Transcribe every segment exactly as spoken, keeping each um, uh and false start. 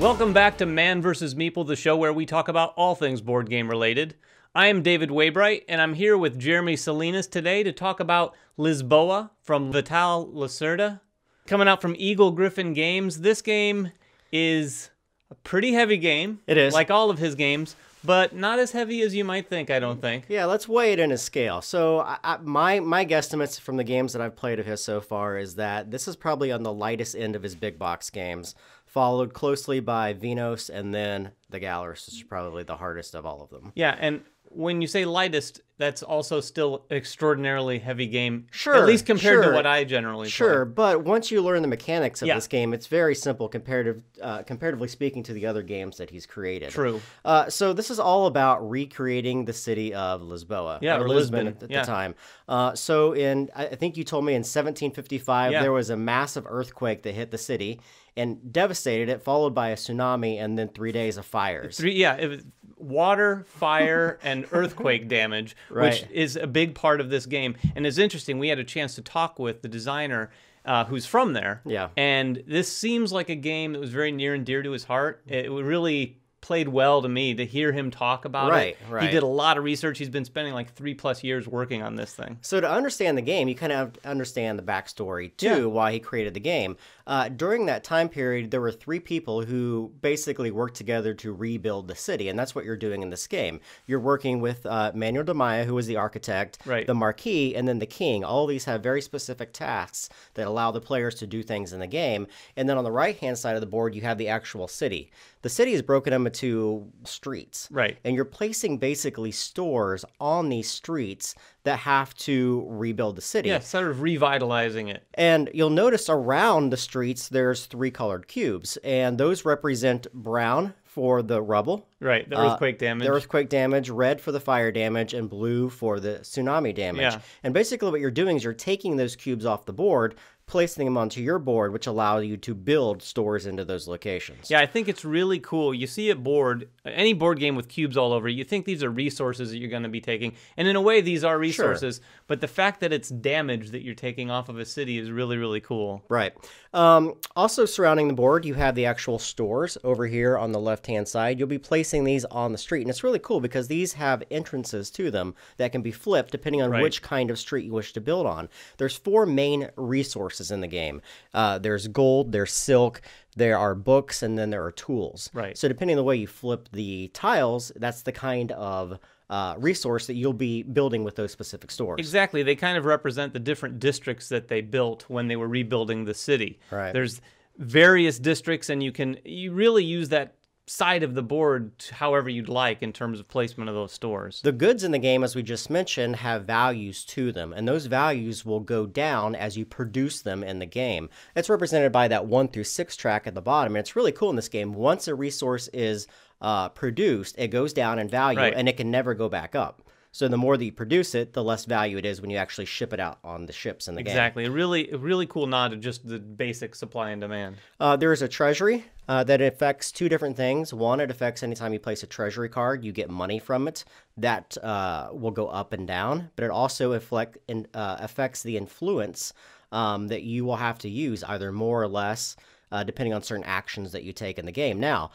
Welcome back to Man versus. Meeple, the show where we talk about all things board game related. I am David Waybright, and I'm here with Jeremy Salinas today to talk about Lisboa from Vital Lacerda, coming out from Eagle Gryphon Games. This game is a pretty heavy game. It is. Like all of his games, but not as heavy as you might think, I don't think. Yeah, let's weigh it in a scale. So I, I, my, my guesstimates from the games that I've played of his so far is that this is probably on the lightest end of his big box games, followed closely by Vinhos and then The Gallerist, which is probably the hardest of all of them. Yeah, and when you say lightest, that's also still an extraordinarily heavy game. Sure. At least compared sure. to what I generally sure. play. Sure, but once you learn the mechanics of yeah. this game, it's very simple comparative, uh, comparatively speaking to the other games that he's created. True. Uh, so this is all about recreating the city of Lisboa. Yeah, or, or Lisbon, Lisbon at yeah. the time. Uh, so in, I think you told me in seventeen fifty-five, yeah. there was a massive earthquake that hit the city and devastated it, followed by a tsunami and then three days of fires. Three, yeah, it was water, fire, and earthquake damage, right. which is a big part of this game. And it's interesting, we had a chance to talk with the designer uh, who's from there. Yeah. And this seems like a game that was very near and dear to his heart. It really played well to me to hear him talk about right, it. Right. He did a lot of research. He's been spending like three plus years working on this thing. So to understand the game, you kind of have to understand the backstory too, yeah. why he created the game. Uh, during that time period, there were three people who basically worked together to rebuild the city, and that's what you're doing in this game. You're working with uh, Manuel de Maia, who was the architect, right. the Marquis, and then the King. All these have very specific tasks that allow the players to do things in the game. And then on the right-hand side of the board, you have the actual city. The city is broken up into streets. Right. And you're placing basically stores on these streets that have to rebuild the city. Yeah, sort of revitalizing it. And you'll notice around the streets there's three colored cubes, and those represent brown for the rubble. Right, the earthquake uh, damage. The earthquake damage, red for the fire damage, and blue for the tsunami damage. Yeah. And basically what you're doing is you're taking those cubes off the board, placing them onto your board, which allows you to build stores into those locations. Yeah, I think it's really cool. You see a board, any board game with cubes all over, you think these are resources that you're going to be taking. And in a way, these are resources. Sure. But the fact that it's damage that you're taking off of a city is really, really cool. Right. Um, also surrounding the board, you have the actual stores over here on the left-hand side. You'll be placing these on the street. And it's really cool because these have entrances to them that can be flipped depending on right. which kind of street you wish to build on. There's four main resources in the game. Uh, there's gold, there's silk, there are books, and then there are tools. Right. So depending on the way you flip the tiles, that's the kind of uh, resource that you'll be building with those specific stores. Exactly. They kind of represent the different districts that they built when they were rebuilding the city. Right. There's various districts, and you can you really use that side of the board however you'd like in terms of placement of those stores. The goods in the game, as we just mentioned, have values to them, and those values will go down as you produce them in the game. It's represented by that one through six track at the bottom, and it's really cool in this game. Once a resource is uh, produced, it goes down in value, right. and it can never go back up. So the more that you produce it, the less value it is when you actually ship it out on the ships in the exactly. game. Exactly. A really, a really cool nod to just the basic supply and demand. Uh, there is a treasury uh, that affects two different things. One, it affects anytime you place a treasury card, you get money from it. That uh, will go up and down. But it also affect, in, uh, affects the influence um, that you will have to use, either more or less, uh, depending on certain actions that you take in the game. Now,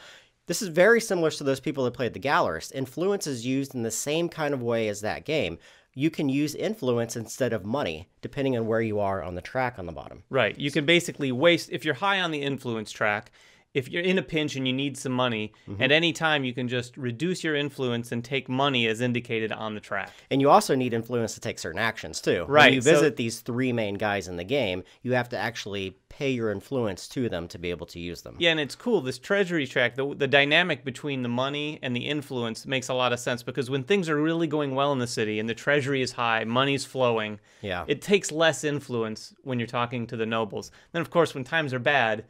this is very similar to those people that played The Gallerist. Influence is used in the same kind of way as that game. You can use influence instead of money, depending on where you are on the track on the bottom. Right. You can basically waste, if you're high on the influence track, if you're in a pinch and you need some money, mm-hmm. at any time you can just reduce your influence and take money as indicated on the track. And you also need influence to take certain actions too. Right. When you visit so, these three main guys in the game, you have to actually pay your influence to them to be able to use them. Yeah, and it's cool. This treasury track, the, the dynamic between the money and the influence makes a lot of sense because when things are really going well in the city and the treasury is high, money's flowing, yeah. it takes less influence when you're talking to the nobles. Then, of course, when times are bad,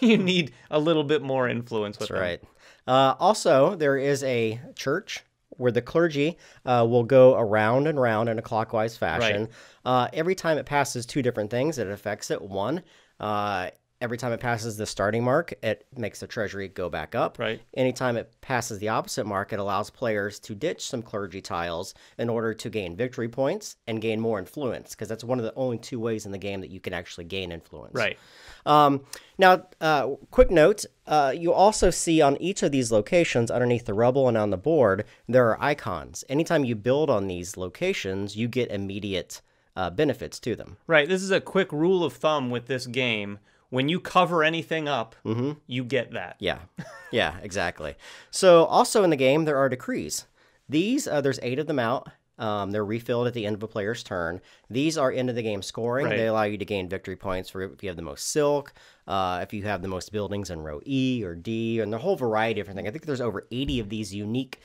you need a little bit more influence with That's them. Right. Uh, also, there is a church where the clergy uh, will go around and round in a clockwise fashion. Right. Uh, every time it passes two different things, it affects it. One, uh, every time it passes the starting mark, it makes the treasury go back up. Right. Anytime it passes the opposite mark, it allows players to ditch some clergy tiles in order to gain victory points and gain more influence, because that's one of the only two ways in the game that you can actually gain influence. Right. Um, now, uh, quick note, uh, you also see on each of these locations underneath the rubble and on the board, there are icons. Anytime you build on these locations, you get immediate uh, benefits to them. Right. This is a quick rule of thumb with this game. When you cover anything up, mm-hmm. you get that. Yeah, yeah, exactly. So also in the game, there are decrees. These, uh, there's eight of them out. Um, they're refilled at the end of a player's turn. These are end of the game scoring. Right. They allow you to gain victory points for if you have the most silk, uh, if you have the most buildings in row E or D, and the whole variety of different things. I think there's over eighty of these unique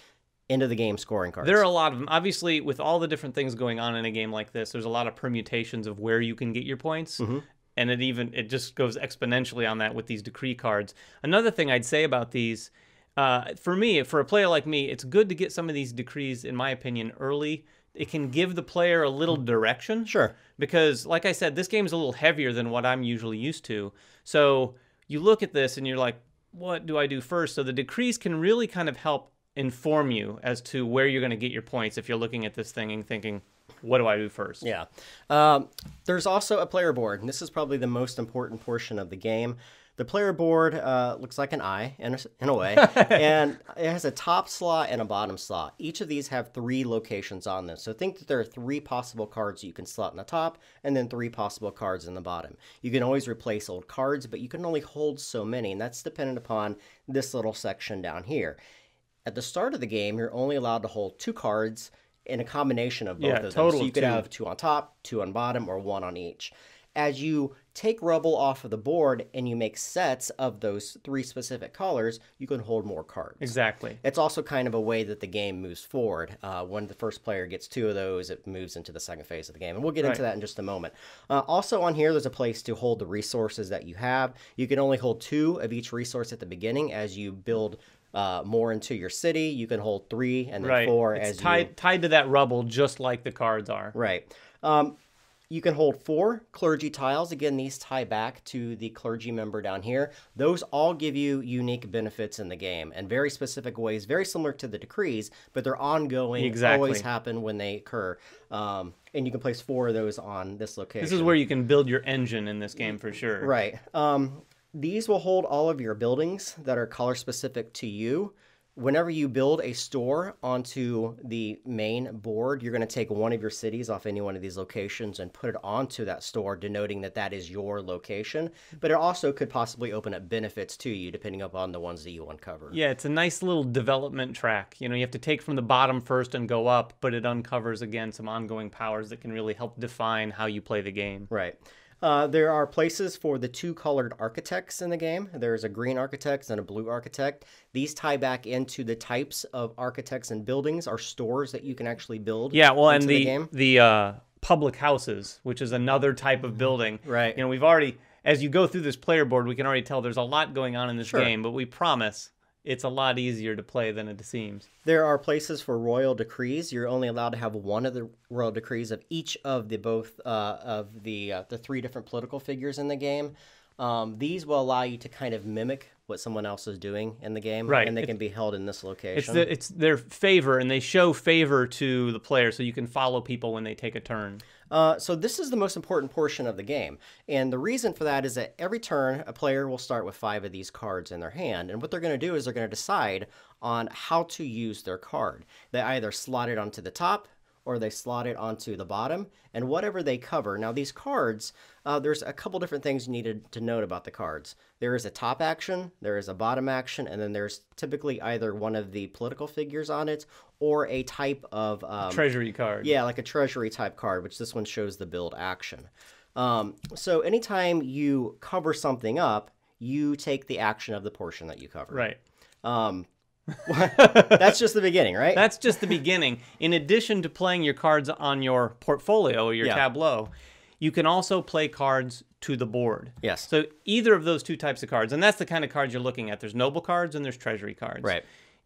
end of the game scoring cards. There are a lot of them. Obviously, with all the different things going on in a game like this, there's a lot of permutations of where you can get your points. Mm-hmm. And it even, it just goes exponentially on that with these decree cards. Another thing I'd say about these, uh, for me, for a player like me, it's good to get some of these decrees, in my opinion, early. It can give the player a little direction. Sure. Because, like I said, this game is a little heavier than what I'm usually used to. So you look at this and you're like, what do I do first? So the decrees can really kind of help inform you as to where you're going to get your points if you're looking at this thing and thinking, what do I do first? Yeah. Um, there's also a player board, and this is probably the most important portion of the game. The player board uh, looks like an eye, in a, in a way, and it has a top slot and a bottom slot. Each of these have three locations on them. So think that there are three possible cards you can slot in the top, and then three possible cards in the bottom. You can always replace old cards, but you can only hold so many, and that's dependent upon this little section down here. At the start of the game, you're only allowed to hold two cards in a combination of both yeah, of them. So you could two. have two on top, two on bottom, or one on each. As you take rubble off of the board and you make sets of those three specific colors, you can hold more cards. Exactly. It's also kind of a way that the game moves forward. Uh, when the first player gets two of those, it moves into the second phase of the game. And we'll get right. into that in just a moment. Uh, also on here, there's a place to hold the resources that you have. You can only hold two of each resource at the beginning as you build Uh, more into your city. You can hold three and then right. four. It's as tied, you... tied to that rubble, just like the cards are. Right. Um, you can hold four clergy tiles. Again, these tie back to the clergy member down here. Those all give you unique benefits in the game and very specific ways, very similar to the decrees, but they're ongoing. Exactly. Always happen when they occur. Um, and you can place four of those on this location. This is where you can build your engine in this game for sure. Right. Um, These will hold all of your buildings that are color-specific to you. Whenever you build a store onto the main board, you're going to take one of your cities off any one of these locations and put it onto that store, denoting that that is your location. But it also could possibly open up benefits to you, depending upon the ones that you uncover. Yeah, it's a nice little development track. You know, you have to take from the bottom first and go up, but it uncovers, again, some ongoing powers that can really help define how you play the game. Right. Uh, there are places for the two colored architects in the game. There's a green architect and a blue architect. These tie back into the types of architects and buildings or stores that you can actually build. Yeah, well, and the, the, game. the uh, public houses, which is another type of building. Right. You know, we've already, as you go through this player board, we can already tell there's a lot going on in this sure. game, but we promise it's a lot easier to play than it seems. There are places for royal decrees. You're only allowed to have one of the royal decrees of each of the both uh, of the uh, the three different political figures in the game. Um, these will allow you to kind of mimic what someone else is doing in the game, right. and they it's, can be held in this location. It's, the, it's their favor, and they show favor to the player, so you can follow people when they take a turn. Uh, so this is the most important portion of the game, and the reason for that is that every turn, a player will start with five of these cards in their hand, and what they're going to do is they're going to decide on how to use their card. They either slot it onto the top, or they slot it onto the bottom, and whatever they cover. Now, these cards, uh, there's a couple different things you needed to note about the cards. There is a top action, there is a bottom action, and then there's typically either one of the political figures on it or a type of... Um, treasury card. Yeah, like a treasury type card, which this one shows the build action. Um, so anytime you cover something up, you take the action of the portion that you cover. Right. Um, That's just the beginning, right? That's just the beginning. In addition to playing your cards on your portfolio or your yeah. tableau, you can also play cards to the board. Yes. So either of those two types of cards, and that's the kind of cards you're looking at. There's noble cards and there's treasury cards. Right.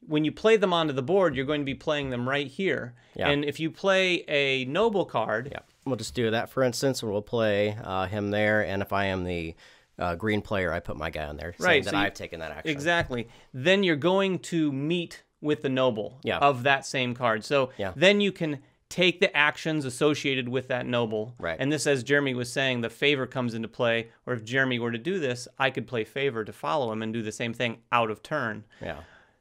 When you play them onto the board, you're going to be playing them right here. Yeah. And if you play a noble card... Yeah. We'll just do that, for instance, and we'll play uh, him there. And if I am the uh, green player, I put my guy on there, saying right, that so I've you, taken that action. Exactly. Then you're going to meet with the noble yeah. of that same card. So yeah. then you can take the actions associated with that noble. Right. And this, as Jeremy was saying, the favor comes into play, or if Jeremy were to do this, I could play favor to follow him and do the same thing out of turn. Yeah.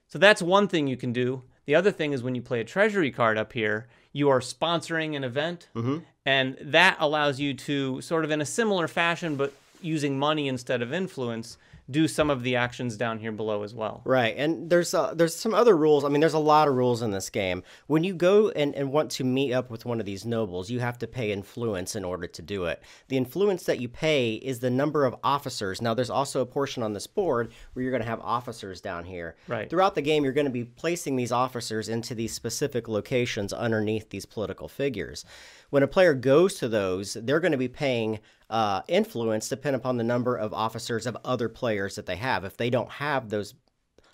So that's one thing you can do. The other thing is when you play a treasury card up here, you are sponsoring an event, mm-hmm. and that allows you to sort of in a similar fashion, but using money instead of influence, do some of the actions down here below as well. Right, and there's uh, there's some other rules. I mean, there's a lot of rules in this game. When you go and, and want to meet up with one of these nobles, you have to pay influence in order to do it. The influence that you pay is the number of officers. Now, there's also a portion on this board where you're going to have officers down here. Right. Throughout the game, you're going to be placing these officers into these specific locations underneath these political figures. When a player goes to those, they're going to be paying uh, influence depending upon the number of officers of other players that they have. If they don't have those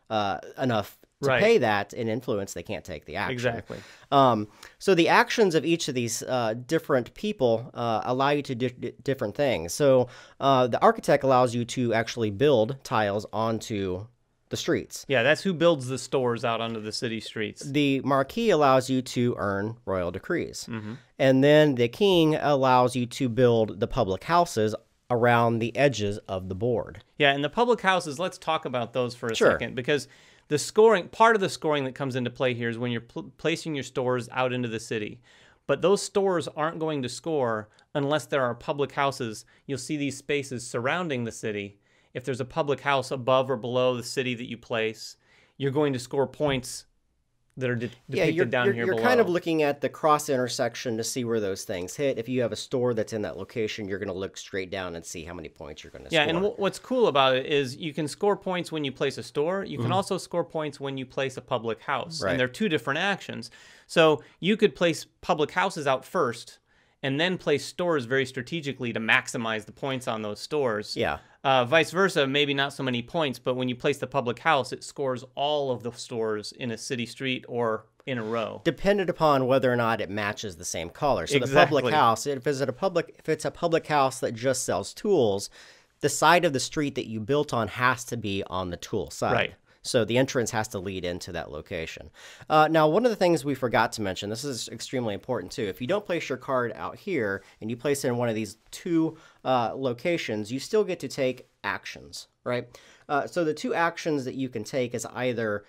uh, enough to right. pay that in influence, they can't take the action. Exactly. Um, so the actions of each of these uh, different people uh, allow you to do different things. So uh, the architect allows you to actually build tiles onto the streets. Yeah, that's who builds the stores out onto the city streets. The marquis allows you to earn royal decrees. Mm-hmm. And then the king allows you to build the public houses around the edges of the board. Yeah, and the public houses, let's talk about those for a sure. second, because the scoring, part of the scoring that comes into play here is when you're pl- placing your stores out into the city. But those stores aren't going to score unless there are public houses. You'll see these spaces surrounding the city. If there's a public house above or below the city that you place, you're going to score points that are de depicted yeah, you're, down you're, here you're below. You're kind of looking at the cross intersection to see where those things hit. If you have a store that's in that location, you're going to look straight down and see how many points you're going to yeah, score. Yeah, and what's cool about it is you can score points when you place a store. You can mm-hmm. also score points when you place a public house. Right. And they're two different actions. So you could place public houses out first and then place stores very strategically to maximize the points on those stores. Yeah. Uh, vice versa, maybe not so many points, but when you place the public house, it scores all of the stores in a city street or in a row. Dependent upon whether or not it matches the same color. So exactly. the public house, if it's a public, if it's a public house that just sells tools, the side of the street that you built on has to be on the tool side. Right. So the entrance has to lead into that location. Uh, now, one of the things we forgot to mention, this is extremely important too, if you don't place your card out here and you place it in one of these two uh, locations, you still get to take actions, right? Uh, so the two actions that you can take is either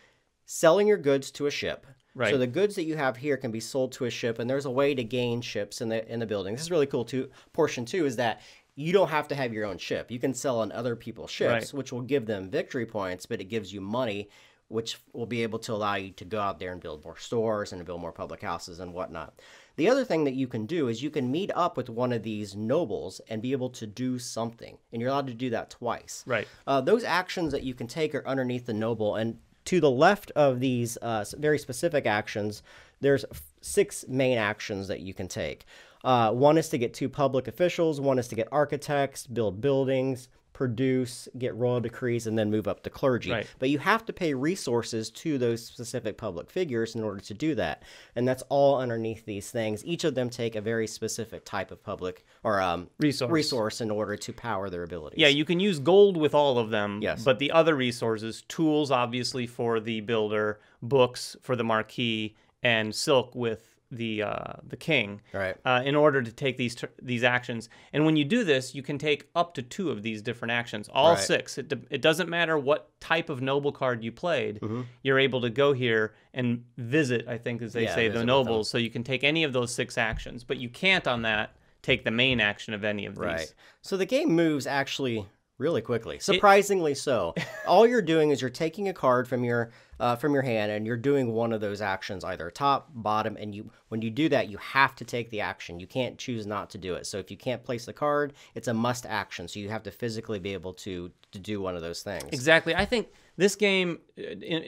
selling your goods to a ship. Right. So the goods that you have here can be sold to a ship, and there's a way to gain ships in the in the building. This is really cool too. Portion two is that you don't have to have your own ship. You can sell on other people's ships, right. which will give them victory points, but it gives you money, which will be able to allow you to go out there and build more stores and build more public houses and whatnot. The other thing that you can do is you can meet up with one of these nobles and be able to do something, and you're allowed to do that twice. Right. Uh, those actions that you can take are underneath the noble, and to the left of these uh, very specific actions, there's six main actions that you can take. Uh, one is to get two public officials, one is to get architects, build buildings, produce, get royal decrees, and then move up to clergy. Right. But you have to pay resources to those specific public figures in order to do that. And that's all underneath these things. Each of them take a very specific type of public or um, resource. resource in order to power their abilities. Yeah, you can use gold with all of them, yes. but the other resources, tools obviously for the builder, books for the marquis, and silk with the uh, the king, right. uh, in order to take these these actions. And when you do this, you can take up to two of these different actions, all right. six. It, it doesn't matter what type of noble card you played. Mm-hmm. You're able to go here and visit, I think as they yeah, say, the nobles. So you can take any of those six actions, but you can't on that take the main action of any of these. Right. So the game moves actually really quickly, surprisingly it, so. All you're doing is you're taking a card from your uh, from your hand, and you're doing one of those actions, either top, bottom, and you when you do that, you have to take the action. You can't choose not to do it. So if you can't place the card, it's a must action. So you have to physically be able to to do one of those things. Exactly. I think this game,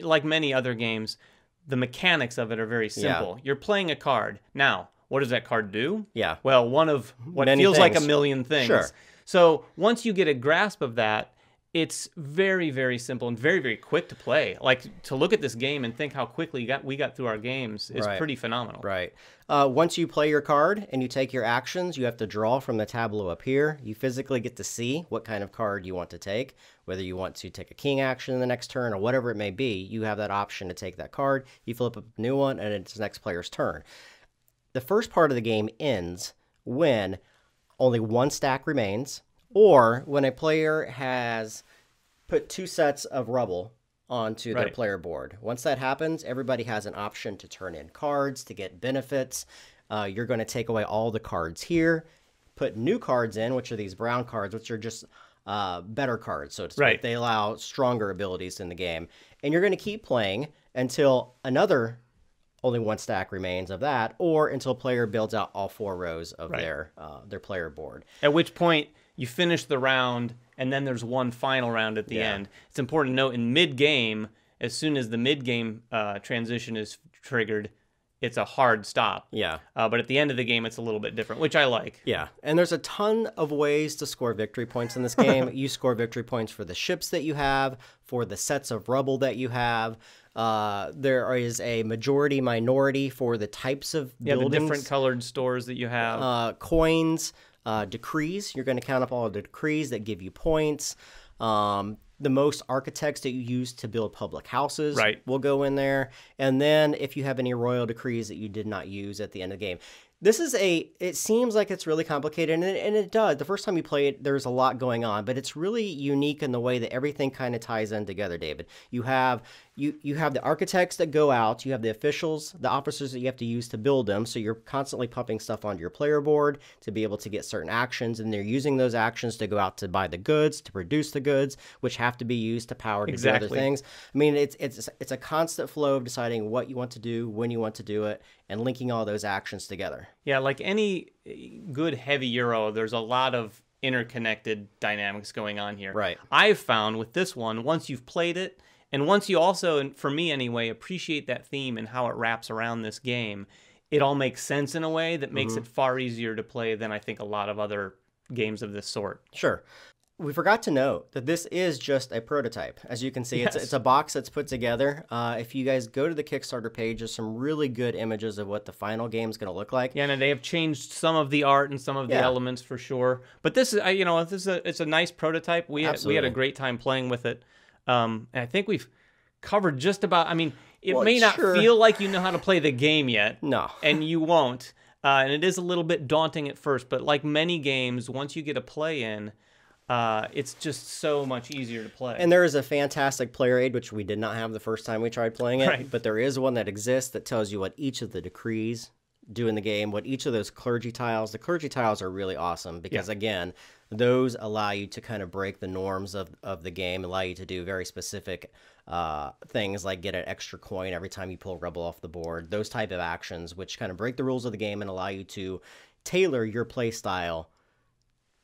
like many other games, the mechanics of it are very simple. Yeah. You're playing a card. Now, what does that card do? Yeah. Well, one of what Many feels things. like a million things. Sure. So once you get a grasp of that, it's very, very simple and very, very quick to play. Like, to look at this game and think how quickly got, we got through our games is right. pretty phenomenal. Right. Uh, once you play your card and you take your actions, you have to draw from the tableau up here. You physically get to see what kind of card you want to take, whether you want to take a king action in the next turn or whatever it may be. You have that option to take that card. You flip a new one, and it's the next player's turn. The first part of the game ends when only one stack remains, or when a player has put two sets of rubble onto right. their player board. Once that happens, everybody has an option to turn in cards to get benefits. Uh, you're going to take away all the cards here, put new cards in, which are these brown cards, which are just uh, better cards. So it's, right. they allow stronger abilities in the game. And you're going to keep playing until another only one stack remains of that, or until player builds out all four rows of right. their uh, their player board. At which point you finish the round, and then there's one final round at the yeah. end. It's important to note in mid-game, as soon as the mid-game uh, transition is triggered, it's a hard stop. Yeah. Uh, but at the end of the game, it's a little bit different, which I like. Yeah. And there's a ton of ways to score victory points in this game. You score victory points for the ships that you have, for the sets of rubble that you have. Uh, there is a majority minority for the types of yeah, buildings. Yeah, the different colored stores that you have. Uh, coins. Uh, decrees, you're going to count up all the decrees that give you points. Um, the most architects that you use to build public houses right. will go in there. And then if you have any royal decrees that you did not use at the end of the game. This is a, it seems like it's really complicated, and it, and it does. The first time you play it, there's a lot going on, but it's really unique in the way that everything kind of ties in together, David. You have... You, you have the architects that go out, you have the officials, the officers that you have to use to build them, so you're constantly pumping stuff onto your player board to be able to get certain actions, and they're using those actions to go out to buy the goods, to produce the goods, which have to be used to power to exactly. do other things. I mean, it's, it's, it's a constant flow of deciding what you want to do, when you want to do it, and linking all those actions together. Yeah, like any good heavy Euro, there's a lot of interconnected dynamics going on here. Right. I've found with this one, once you've played it, and once you also, and for me anyway, appreciate that theme and how it wraps around this game, it all makes sense in a way that makes mm-hmm. it far easier to play than I think a lot of other games of this sort. Sure. We forgot to note that this is just a prototype. As you can see, yes. it's, it's a box that's put together. Uh, if you guys go to the Kickstarter page, there's some really good images of what the final game is going to look like. Yeah, and they have changed some of the art and some of yeah. the elements for sure. But this is, you know, this is a, it's a nice prototype. We had, we had a great time playing with it. Um, and I think we've covered just about, I mean, it well, may not sure. feel like you know how to play the game yet. No. And you won't. Uh, and it is a little bit daunting at first, but like many games, once you get a play in, uh, it's just so much easier to play. And there is a fantastic player aid, which we did not have the first time we tried playing it, right. but there is one that exists that tells you what each of the decrees do in the game, what each of those clergy tiles, the clergy tiles are really awesome because yeah. again, those allow you to kind of break the norms of, of the game, allow you to do very specific uh, things like get an extra coin every time you pull rubble off the board, those type of actions, which kind of break the rules of the game and allow you to tailor your play style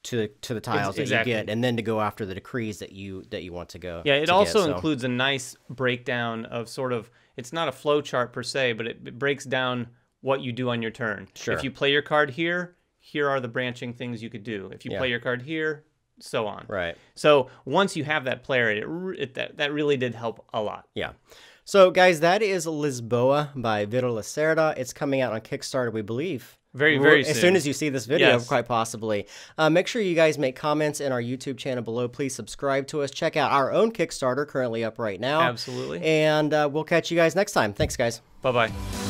to, to the tiles exactly. that you get, and then to go after the decrees that you that you want to go. Yeah, it also get, so. includes a nice breakdown of sort of, it's not a flow chart per se, but it, it breaks down what you do on your turn. Sure. If you play your card here, here are the branching things you could do. If you yeah. play your card here, so on. Right. So once you have that player, it, it that, that really did help a lot. Yeah. So guys, that is Lisboa by Vital Lacerda. It's coming out on Kickstarter, we believe. Very, very soon. As soon as you see this video, yes. quite possibly. Uh, make sure you guys make comments in our YouTube channel below. Please subscribe to us. Check out our own Kickstarter currently up right now. Absolutely. And uh, we'll catch you guys next time. Thanks, guys. Bye-bye.